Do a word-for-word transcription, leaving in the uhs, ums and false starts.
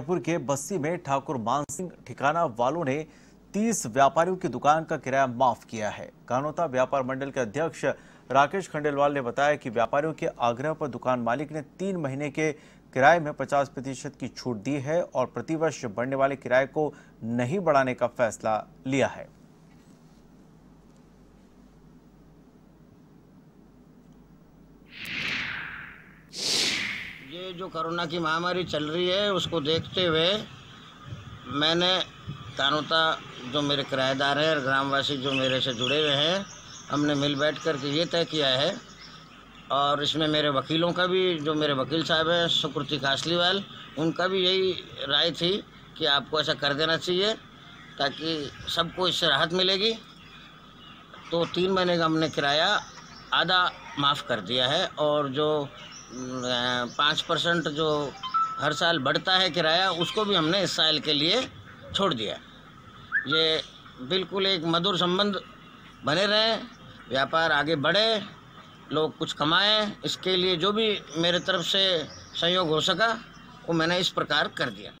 जयपुर के बस्सी में ठाकुर मानसिंह ठिकाना वालों ने तीस व्यापारियों की दुकान का किराया माफ किया है। कानोता व्यापार मंडल के अध्यक्ष राकेश खंडेलवाल ने बताया कि व्यापारियों के आग्रह पर दुकान मालिक ने तीन महीने के किराए में पचास प्रतिशत की छूट दी है और प्रतिवर्ष बढ़ने वाले किराए को नहीं बढ़ाने का फैसला लिया है। ये जो कोरोना की महामारी चल रही है उसको देखते हुए मैंने कानोता जो मेरे किराएदार हैं और ग्रामवासी जो मेरे से जुड़े हुए हैं, हमने मिल बैठ कर के ये तय किया है और इसमें मेरे वकीलों का भी, जो मेरे वकील साहब हैं सुकृति कासलीवाल, उनका भी यही राय थी कि आपको ऐसा कर देना चाहिए ताकि सबको इससे राहत मिलेगी। तो तीन महीने का हमने किराया आधा माफ़ कर दिया है और जो पाँच परसेंट जो हर साल बढ़ता है किराया, उसको भी हमने इस साल के लिए छोड़ दिया। ये बिल्कुल एक मधुर संबंध बने रहे, व्यापार आगे बढ़े, लोग कुछ कमाएं, इसके लिए जो भी मेरे तरफ से सहयोग हो सका वो मैंने इस प्रकार कर दिया।